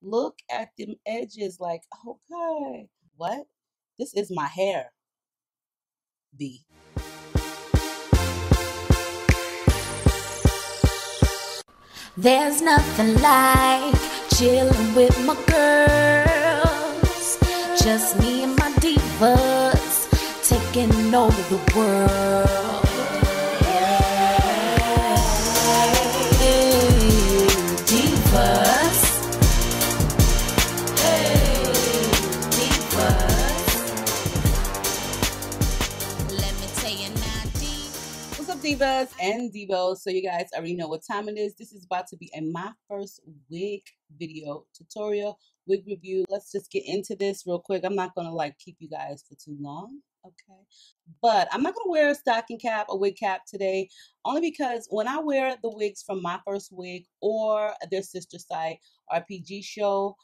Look at them edges like, okay, what? This is my hair. B. There's nothing like chilling with my girls. Just me and my divas taking over the world. Divas and Devos, so you guys already know what time it is. This is about to be a My First Wig video tutorial, wig review. Let's just get into this real quick. I'm not gonna like keep you guys for too long, okay? But I'm not gonna wear a stocking cap, a wig cap today, only because when I wear the wigs from My First Wig or their sister site, RPG Show,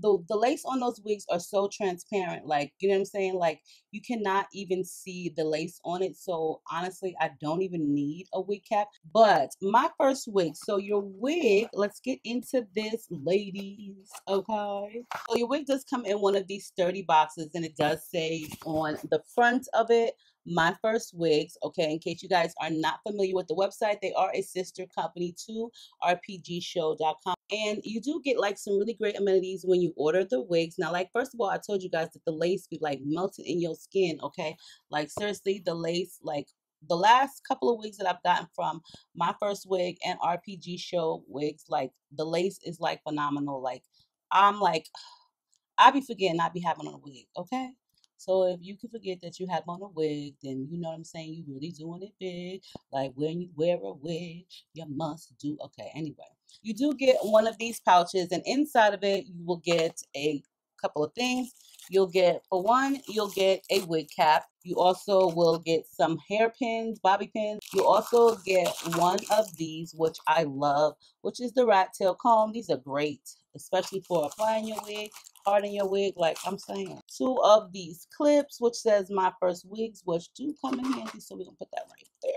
the lace on those wigs are so transparent, like, you know what I'm saying? Like, you cannot even see the lace on it. So honestly, I don't even need a wig cap. But My First Wig, so your wig, let's get into this, ladies, okay? So your wig does come in one of these sturdy boxes, and it does say on the front of it, My First Wigs, okay? In case you guys are not familiar with the website, they are a sister company to RPGShow.com. And you do get like some really great amenities when you order the wigs. Now, like, first of all, I told you guys that the lace be like melted in your skin, okay? Like, seriously, the lace, like the last couple of wigs that I've gotten from My First Wig and RPG Show wigs, like the lace is like phenomenal. Like, I'm like, I be forgetting I be having on a wig, okay? So if you can forget that you have on a wig, then you know what I'm saying, you really doing it big. Like, when you wear a wig, you must do, okay, anyway. You do get one of these pouches, and inside of it, you will get a couple of things. You'll get, for one, you'll get a wig cap. You also will get some hairpins, bobby pins. You also get one of these, which I love, which is the rat tail comb. These are great, especially for applying your wig, parting your wig, like I'm saying. Two of these clips, which says My First Wigs, which do come in handy, so we're gonna put that right there.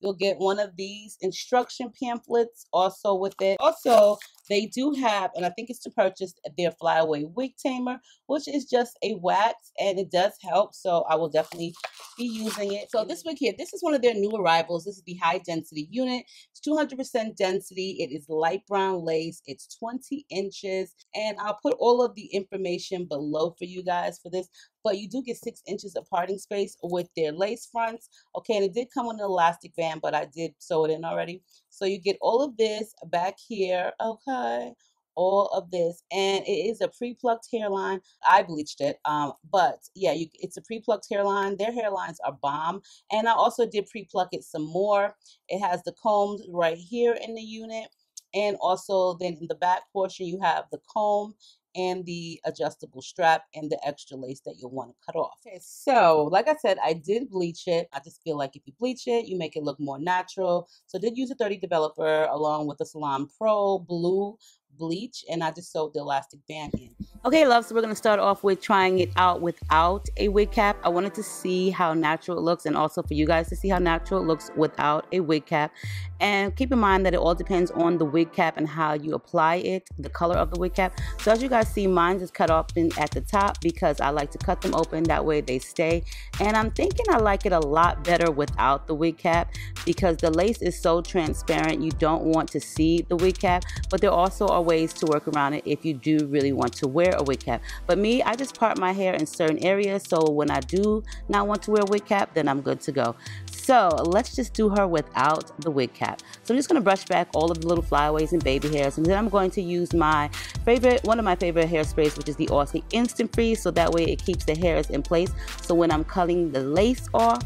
You'll get one of these instruction pamphlets also with it. Also, they do have, and I think it's to purchase, their Flyaway Wig Tamer, which is just a wax, and it does help, so I will definitely be using it. So this wig here, this is one of their new arrivals. This is the high density unit. It's 200% density. It is light brown lace. It's 20 inches, and I'll put all of the information below for you guys for this. But you do get 6 inches of parting space with their lace fronts. Okay, and it did come with an elastic band, but I did sew it in already. So you get all of this back here, okay? All of this, and it is a pre-plucked hairline. I bleached it, but yeah, it's a pre-plucked hairline. Their hairlines are bomb, and I also did pre-pluck it some more. It has the combs right here in the unit, and also then in the back portion, you have the comb and the adjustable strap and the extra lace that you'll want to cut off. Okay, so like I said, I did bleach it. I just feel like if you bleach it, you make it look more natural. So I did use a 30 developer along with the Salon Pro Blue bleach, and I just sewed the elastic band in. Okay, love, so we're gonna start off with trying it out without a wig cap. I wanted to see how natural it looks, and also for you guys to see how natural it looks without a wig cap. And keep in mind that it all depends on the wig cap and how you apply it, the color of the wig cap. So as you guys see, mine is cut open at the top because I like to cut them open, that way they stay. And I'm thinking I like it a lot better without the wig cap because the lace is so transparent, you don't want to see the wig cap, but there also are ways to work around it if you do really want to wear a wig cap. But me, I just part my hair in certain areas, so when I do not want to wear a wig cap, then I'm good to go. So let's just do her without the wig cap. So I'm just gonna brush back all of the little flyaways and baby hairs, and then I'm going to use my favorite, one of my favorite hairsprays, which is the Aussie Instant Freeze, so that way it keeps the hairs in place. So when I'm cutting the lace off,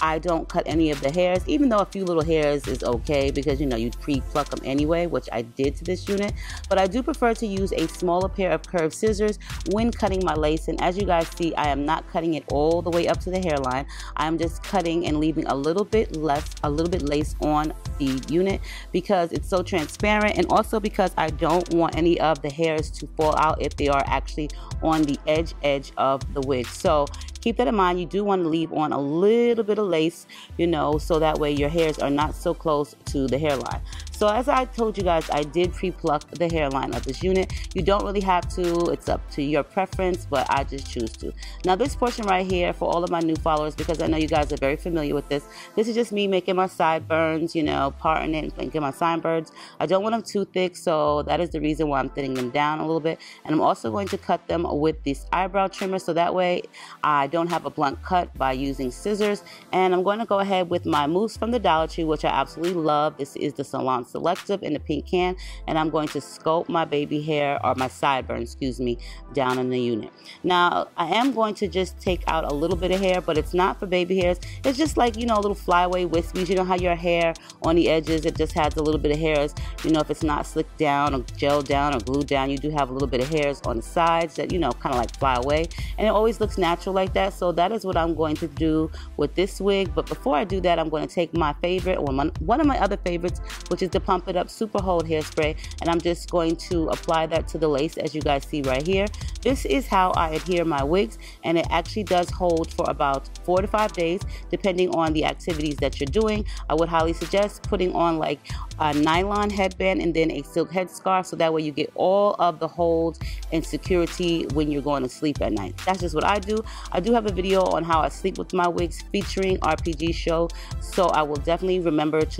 I don't cut any of the hairs, even though a few little hairs is okay because, you know, you pre-pluck them anyway, which I did to this unit. But I do prefer to use a smaller pair of curved scissors when cutting my lace. And as you guys see, I am not cutting it all the way up to the hairline. I'm just cutting and leaving a little bit less, a little bit lace on the unit because it's so transparent, and also because I don't want any of the hairs to fall out if they are actually on the edge of the wig. So keep that in mind. You do want to leave on a little bit of lace, you know, so that way your hairs are not so close to the hairline. So as I told you guys, I did pre-pluck the hairline of this unit. You don't really have to, it's up to your preference, but I just choose to. Now this portion right here, for all of my new followers, because I know you guys are very familiar with this is just me making my sideburns, you know, parting it and making my sideburns. I don't want them too thick, so that is the reason why I'm thinning them down a little bit. And I'm also going to cut them with this eyebrow trimmer, so that way I don't have a blunt cut by using scissors. And I'm going to go ahead with my mousse from the Dollar Tree, which I absolutely love. This is the Salon Selective in the pink can, and I'm going to sculpt my baby hair, or my sideburn, excuse me, down in the unit. Now I am going to just take out a little bit of hair, but it's not for baby hairs. It's just like, you know, little flyaway wispies. You know how your hair on the edges, it just has a little bit of hairs. You know, if it's not slicked down or gelled down or glued down, you do have a little bit of hairs on the sides that, you know, kind of like fly away, and it always looks natural like that. So that is what I'm going to do with this wig. But before I do that, I'm going to take my favorite, or one of my other favorites, which is the Pump It Up Super Hold hairspray, and I'm just going to apply that to the lace, as you guys see right here. This is how I adhere my wigs, and it actually does hold for about 4 to 5 days, depending on the activities that you're doing. I would highly suggest putting on like a nylon headband and then a silk headscarf, so that way you get all of the holds and security when you're going to sleep at night. That's just what I do. I do have a video on how I sleep with my wigs featuring RPG Show, so I will definitely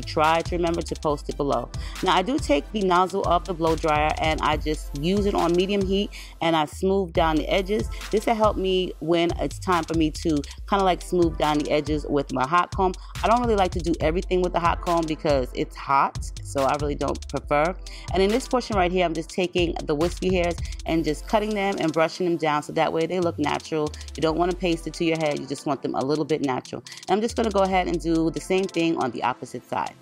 try to remember to post it below. Now I do take the nozzle of the blow dryer, and I just use it on medium heat, and I smooth down the edges. This will help me when it's time for me to kind of like smooth down the edges with my hot comb. I don't really like to do everything with the hot comb because it's hot, so I really don't prefer. And in this portion right here, I'm just taking the wispy hairs and just cutting them and brushing them down, so that way they look natural. You don't want to paste it to your head, you just want them a little bit natural. And I'm just going to go ahead and do the same thing on the opposite side.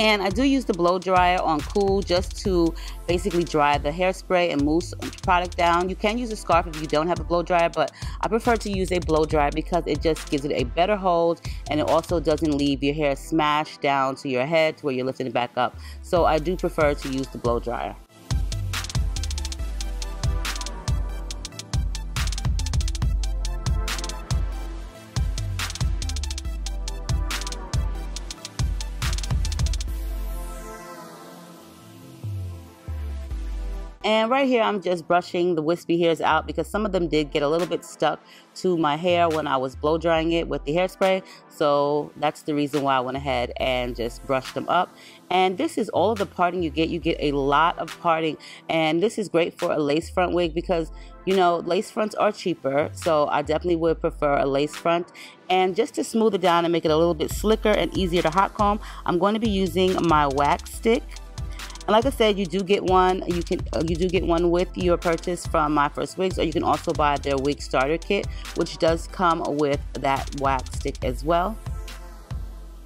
And I do use the blow dryer on cool just to basically dry the hairspray and mousse product down. You can use a scarf if you don't have a blow dryer, but I prefer to use a blow dryer because it just gives it a better hold, and it also doesn't leave your hair smashed down to your head to where you're lifting it back up. So I do prefer to use the blow dryer. And right here, I'm just brushing the wispy hairs out because some of them did get a little bit stuck to my hair when I was blow drying it with the hairspray. So that's the reason why I went ahead and just brushed them up. And this is all of the parting you get. You get a lot of parting, and this is great for a lace front wig because, you know, lace fronts are cheaper, so I definitely would prefer a lace front. And just to smooth it down and make it a little bit slicker and easier to hot comb, I'm going to be using my wax stick. And like I said, you do get one. You do get one with your purchase from My First Wigs, or you can also buy their wig starter kit, which does come with that wax stick as well.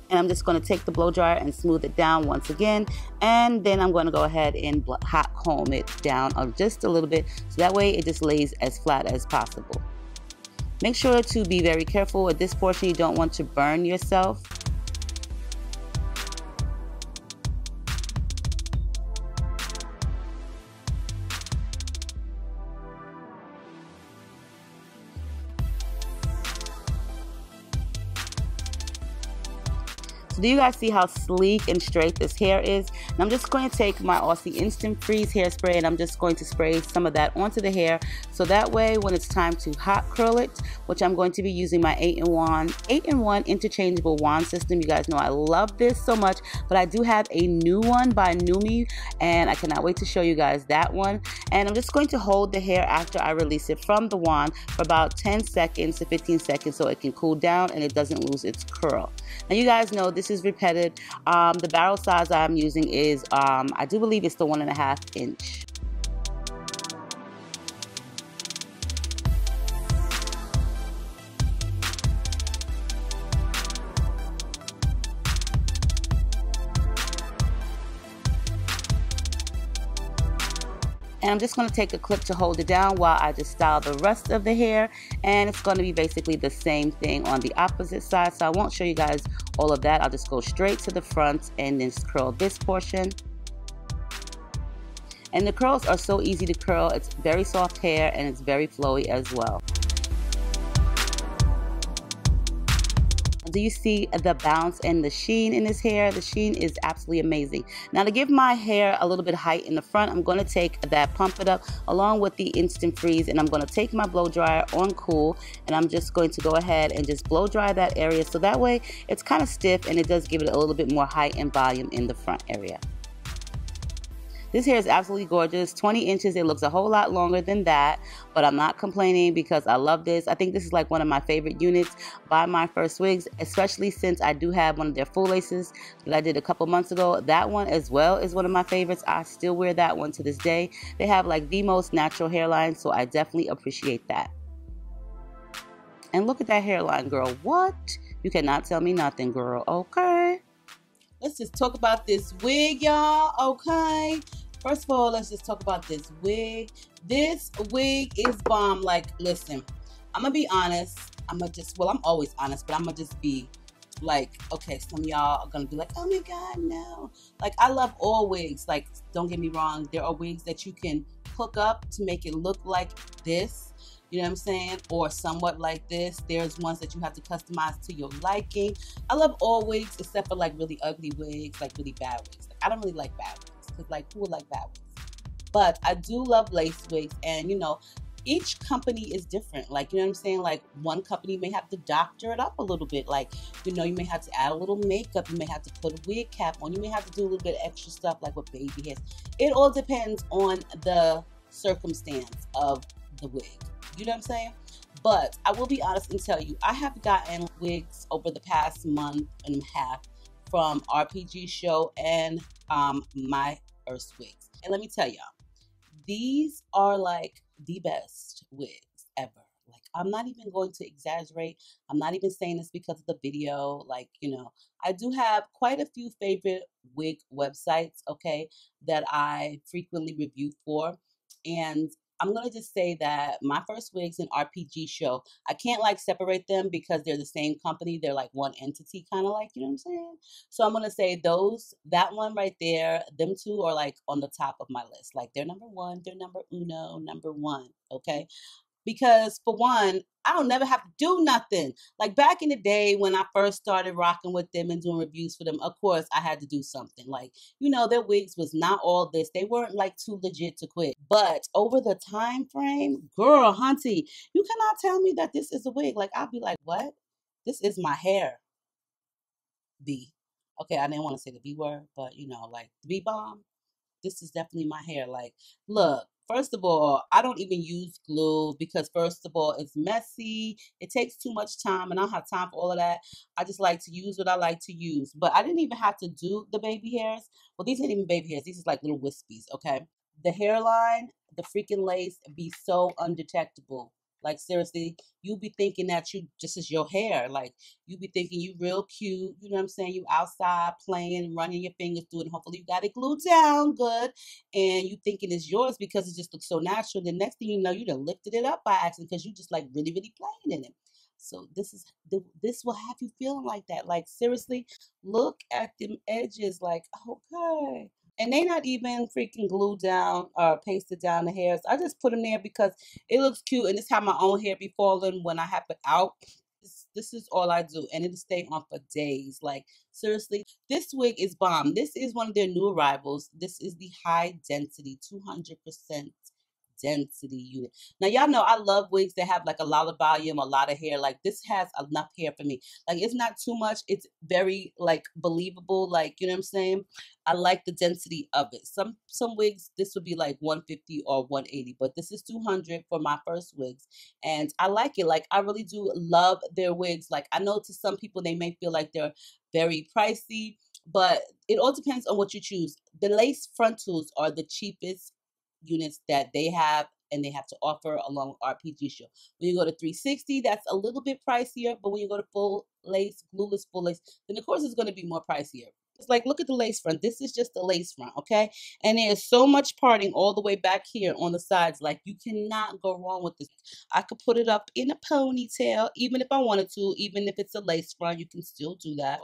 And I'm just going to take the blow dryer and smooth it down once again, and then I'm going to go ahead and hot comb it down just a little bit, so that way it just lays as flat as possible. Make sure to be very careful with this portion. You don't want to burn yourself. Do you guys see how sleek and straight this hair is? And I'm just going to take my Aussie Instant Freeze hairspray, and I'm just going to spray some of that onto the hair, so that way when it's time to hot curl it, which I'm going to be using my 8-in-1 interchangeable wand system. You guys know I love this so much, but I do have a new one by Numi, and I cannot wait to show you guys that one. And I'm just going to hold the hair after I release it from the wand for about 10 seconds to 15 seconds so it can cool down and it doesn't lose its curl. Now you guys know this is repeated. The barrel size I'm using is I do believe it's the 1.5 inch. And I'm just going to take a clip to hold it down while I just style the rest of the hair. And it's going to be basically the same thing on the opposite side. So I won't show you guys all of that. I'll just go straight to the front and then just curl this portion. And the curls are so easy to curl. It's very soft hair and it's very flowy as well. Do you see the bounce and the sheen in this hair? The sheen is absolutely amazing. Now, to give my hair a little bit of height in the front, I'm going to take that Pump It Up along with the Instant Freeze, and I'm going to take my blow dryer on cool, and I'm just going to go ahead and just blow dry that area, so that way it's kind of stiff and it does give it a little bit more height and volume in the front area. This hair is absolutely gorgeous. 20 inches, it looks a whole lot longer than that, but I'm not complaining because I love this. I think this is like one of my favorite units by My First Wigs, especially since I do have one of their full laces that I did a couple months ago. That one as well is one of my favorites. I still wear that one to this day. They have like the most natural hairline, so I definitely appreciate that. And look at that hairline, girl. What? You cannot tell me nothing, girl. Okay. Let's just talk about this wig, y'all. Okay. First of all, let's just talk about this wig. This wig is bomb. Like, listen, I'm going to be honest. I'm always honest, but I'm going to just be like, okay, some of y'all are going to be like, oh my God, no. Like, I love all wigs. Like, don't get me wrong. There are wigs that you can hook up to make it look like this. You know what I'm saying? Or somewhat like this. There's ones that you have to customize to your liking. I love all wigs except for like really ugly wigs, like really bad wigs. Like, I don't really like bad wigs. Because like, who would like that one? But I do love lace wigs, and you know, each company is different. Like, you know what I'm saying? Like, one company may have to doctor it up a little bit. Like, you know, you may have to add a little makeup, you may have to put a wig cap on, you may have to do a little bit of extra stuff like with baby hairs. It all depends on the circumstance of the wig. You know what I'm saying? But I will be honest and tell you, I have gotten wigs over the past month and a half from RPG Show and My First Wigs. And let me tell y'all, these are like the best wigs ever. Like, I'm not even going to exaggerate. I'm not even saying this because of the video. Like, you know, I do have quite a few favorite wig websites, okay, that I frequently review for. And I'm going to just say that My First Wigs and RPG Show, I can't like separate them because they're the same company. They're like one entity, kind of like, you know what I'm saying? So I'm going to say that one right there, them two are like on the top of my list. Like, they're number one, they're number uno, number one. Okay. Because for one, I don't never have to do nothing. Like, back in the day when I first started rocking with them and doing reviews for them, of course I had to do something. Like, you know, their wigs was not all this. They weren't like too legit to quit. But over the time frame, girl, hunty, you cannot tell me that this is a wig. Like, I'll be like, what? This is my hair. B. Okay, I didn't want to say the B word, but you know, like the B bomb. This is definitely my hair. Like, look. First of all, I don't even use glue because, first of all, it's messy. It takes too much time, and I don't have time for all of that. I just like to use what I like to use. But I didn't even have to do the baby hairs. Well, these ain't even baby hairs. These is like little wispies, okay? The hairline, the freaking lace be so undetectable. Like, seriously, you be thinking that you just is your hair. Like, you be thinking you real cute. You know what I'm saying? You outside playing, running your fingers through it. And hopefully you got it glued down good. And you thinking it's yours because it just looks so natural. The next thing you know, you done lifted it up by accident because you just like really, really playing in it. So this will have you feeling like that. Like, seriously, look at them edges. Like, okay. And they not even freaking glued down or pasted down the hairs. I just put them there because it looks cute, and it's how my own hair be falling when I have it out. This is all I do, and it'll stay on for days. Like, seriously, this wig is bomb. This is one of their new arrivals. This is the high density, 200% density unit. Now, y'all know I love wigs that have like a lot of volume, a lot of hair. Like, this has enough hair for me. Like, it's not too much. It's very like believable. Like, you know what I'm saying? I like the density of it. Some wigs, this would be like 150 or 180, but this is 200 for My First Wigs. And I like it. Like, I really do love their wigs. Like, I know to some people, they may feel like they're very pricey, but it all depends on what you choose. The lace frontals are the cheapest units that they have, and they have to offer along with RPG Show. When you go to 360, that's a little bit pricier, but when you go to full lace, glueless full lace, then of course it's going to be more pricier. It's like, look at the lace front. This is just the lace front, okay? And there is so much parting all the way back here on the sides. Like, you cannot go wrong with this. I could put it up in a ponytail, even if I wanted to, even if it's a lace front, you can still do that.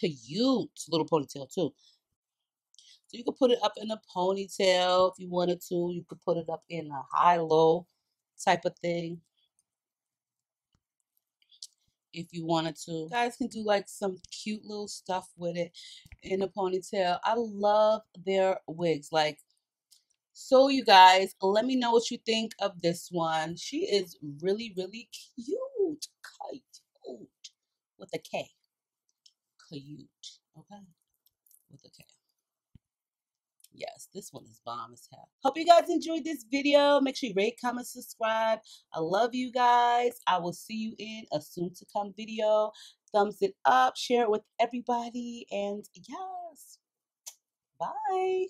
Cute little ponytail too. So you could put it up in a ponytail if you wanted to. You could put it up in a high-low type of thing if you wanted to. You guys can do like some cute little stuff with it in a ponytail. I love their wigs. Like, so you guys, let me know what you think of this one. She is really, really cute. Cute with a K. Cute. Okay. With a K. Yes, this one is bomb as hell. Hope you guys enjoyed this video. Make sure you rate, comment, subscribe. I love you guys. I will see you in a soon to come video. Thumbs it up, share it with everybody, and yes, bye.